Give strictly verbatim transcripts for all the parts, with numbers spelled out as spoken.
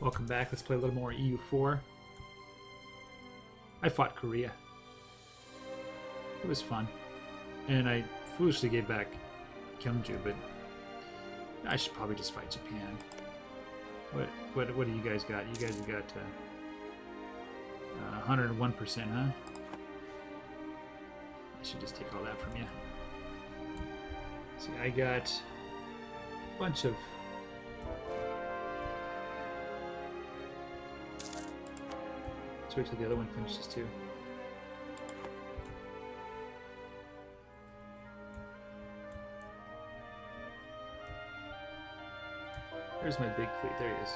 Welcome back. Let's play a little more E U four. I fought Korea. It was fun. And I foolishly gave back Kyungju, but I should probably just fight Japan. What what what do you guys got? You guys have got uh, one hundred one percent, huh? I should just take all that from you. See, I got a bunch of let's wait till the other one finishes too. There's my big fleet. There he is.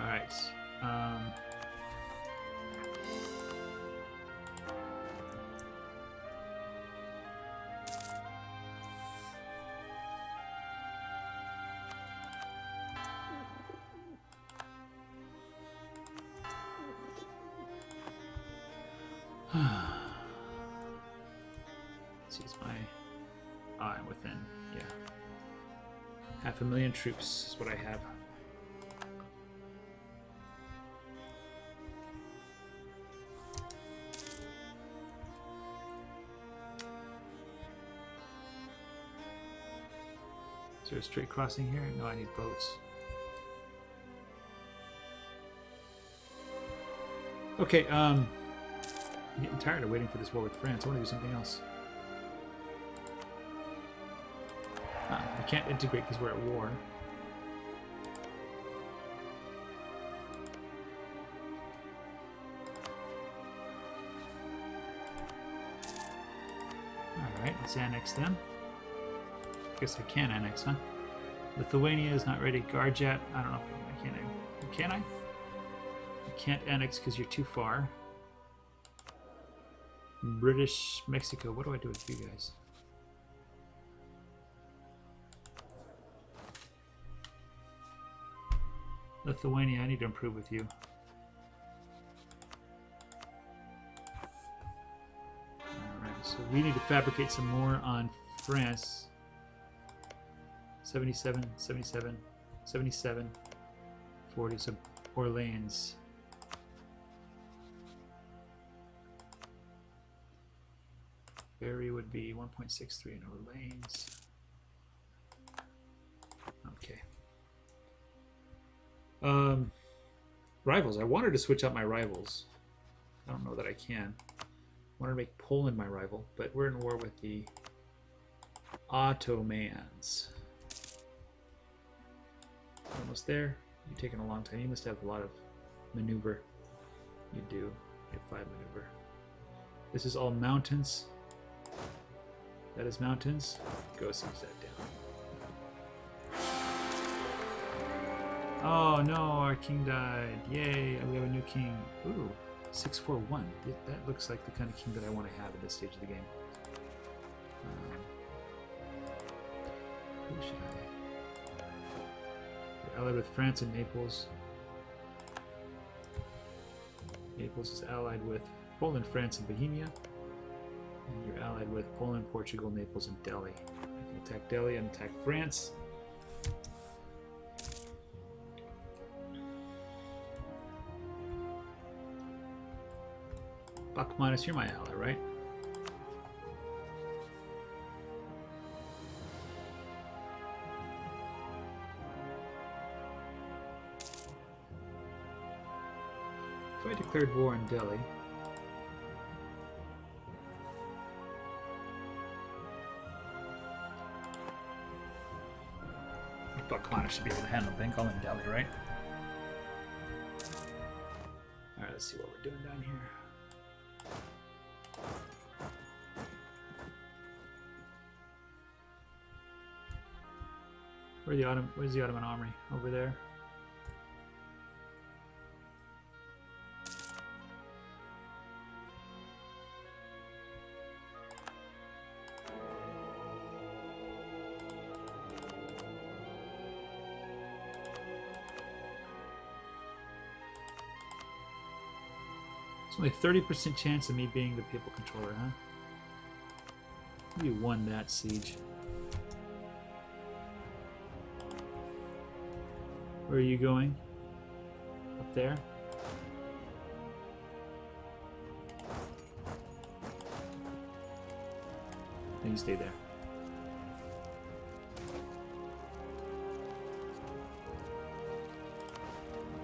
All right. Um, a million troops is what I have. Is there a straight crossing here? No, I need boats. Okay, um, I'm getting tired of waiting for this war with France. I want to do something else. I can't integrate because we're at war. Alright, let's annex them. I guess I can annex, huh? Lithuania is not ready. Garjet, I don't know if I can. I can I? I can't annex because you're too far. British Mexico, what do I do with you guys? Lithuania, I need to improve with you. Alright, so we need to fabricate some more on France. seventy-seven, seventy-seven, seventy-seven, forty, so Orleans. Berry would be one point six three in Orleans. Okay. Um, rivals. I wanted to switch out my rivals. I don't know that I can. I wanted to make Poland my rival, but we're in war with the Ottomans. Almost there. You're taking a long time. You must have a lot of maneuver. You do. You have five maneuver. This is all mountains. That is mountains. Go sink that down. Oh no, our king died. Yay, we have a new king. Ooh, six four one. That looks like the kind of king that I want to have at this stage of the game. Um, who should I? We're allied with France and Naples. Naples is allied with Poland, France, and Bohemia. And you're allied with Poland, Portugal, Naples, and Delhi. I can attack Delhi and attack France. Minus, you're my ally, right? So I declared war in Delhi. Buckminus should be able to handle Bengal and Delhi, right? Alright, let's see what we're doing down here. Where the Ottoman, where's the Ottoman armory? Over there. It's only thirty percent chance of me being the papal controller, huh? We won that siege. Where are you going? Up there? Then you stay there.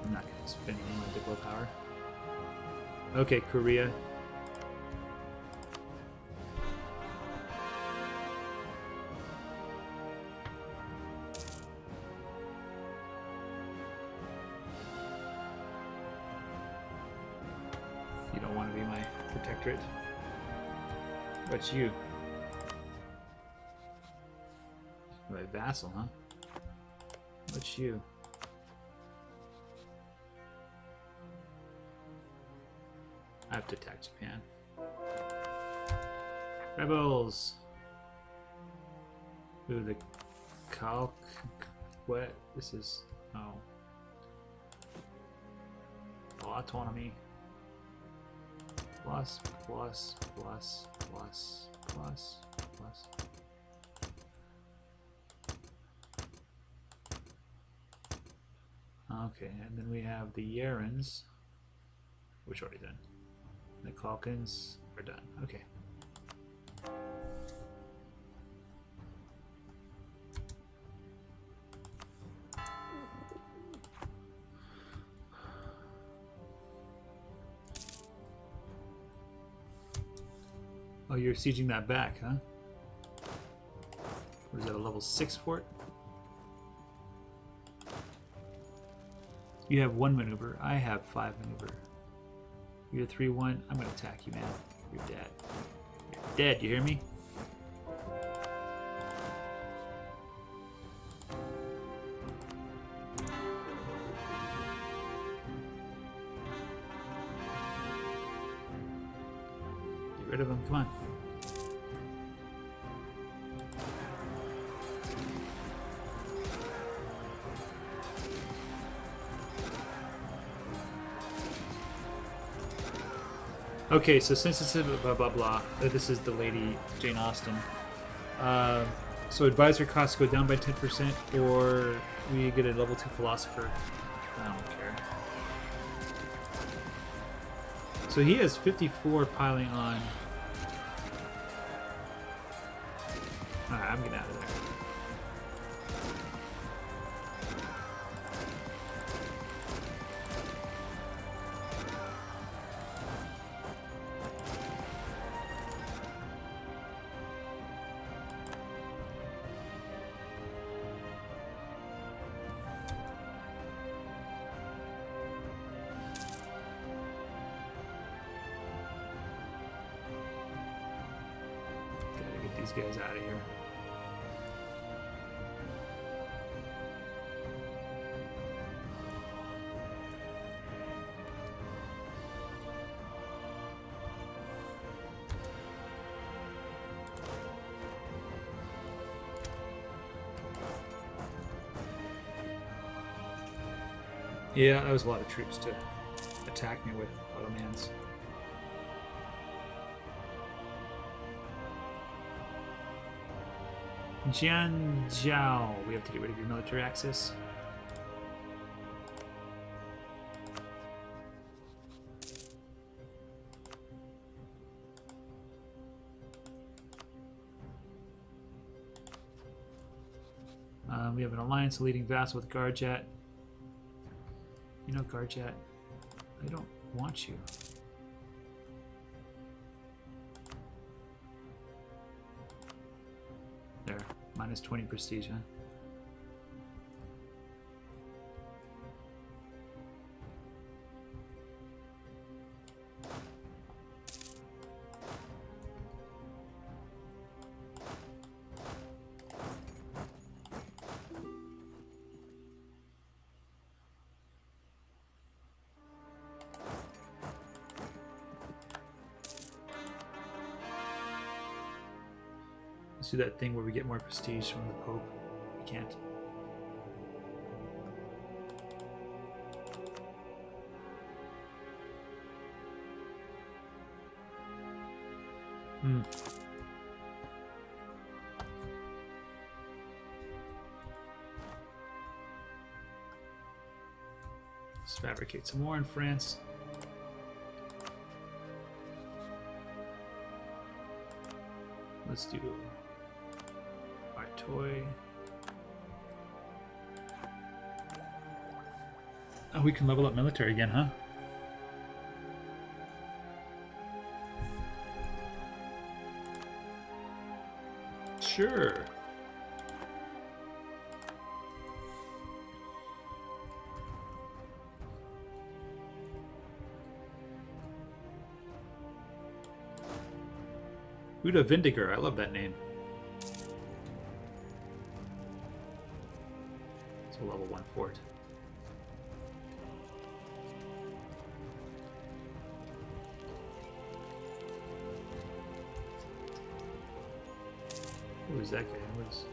I'm not going to spend any more diplo power. Okay, Korea. You don't want to be my protectorate. What's you? My vassal, huh? What's you? I have to attack Japan. Rebels! Ooh, the Kalk. What? This is. Oh. Full autonomy. Plus, plus, plus, plus, plus, plus. Okay, and then we have the Yarins, which are already done. The Falcons are done. Okay. Oh, you're sieging that back, huh? What is that, a level six fort? You have one maneuver. I have five maneuver. You're three one. I'm going to attack you, man. You're dead. You're dead, you hear me? Get rid of him. Come on. Okay, so since it's blah blah blah, this is the lady Jane Austen. Uh, so advisor costs go down by ten percent, or we get a level two philosopher. I don't care. So he has fifty-four piling on. All right, I'm getting out of there. These guys out of here. Yeah, that was a lot of troops to attack me with, Ottomans. Jian Zhao, we have to get rid of your military access. Um, we have an alliance leading vassal with Garjet. You know, Garjet, I don't want you. Minus twenty prestige, huh? Do that thing where we get more prestige from the Pope. We can't. Hmm. Let's fabricate some more in France. Let's do our toy. Oh, we can level up military again, huh? Sure. Uda Vindigar, I love that name. It's a level one fort. Who is that guy? Who is...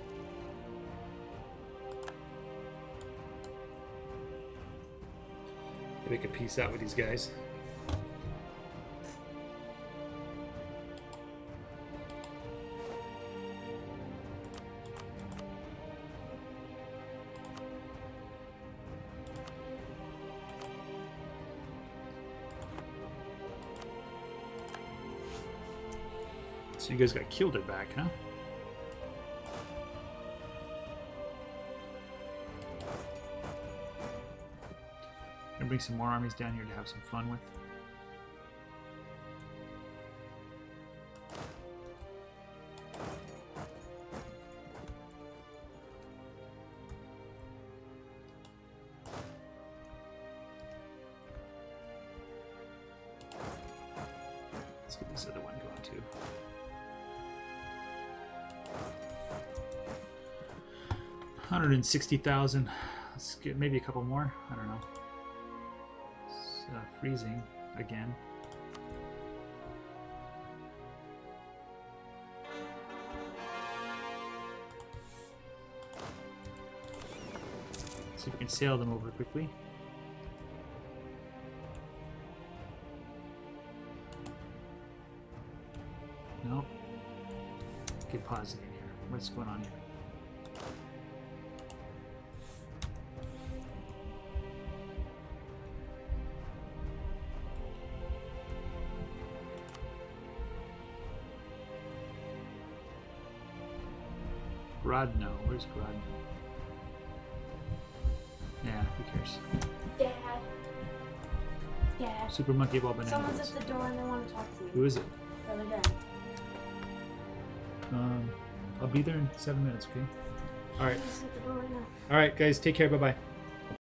They could peace out with these guys. So you guys got killed it back, huh? Bring some more armies down here to have some fun with. Let's get this other one going too. one hundred sixty thousand. Let's get maybe a couple more. I don't know. Uh, freezing again. See if we can sail them over quickly. Nope. Get positive here. What's going on here? Grodno, where's Grodno? Yeah, who cares? Dad. Dad. Super Monkey Ball Banana. Someone's at the door and they want to talk to you. Who is it? Brother Dad. Um, I'll be there in seven minutes, okay? Alright. Alright, guys, take care. Bye bye.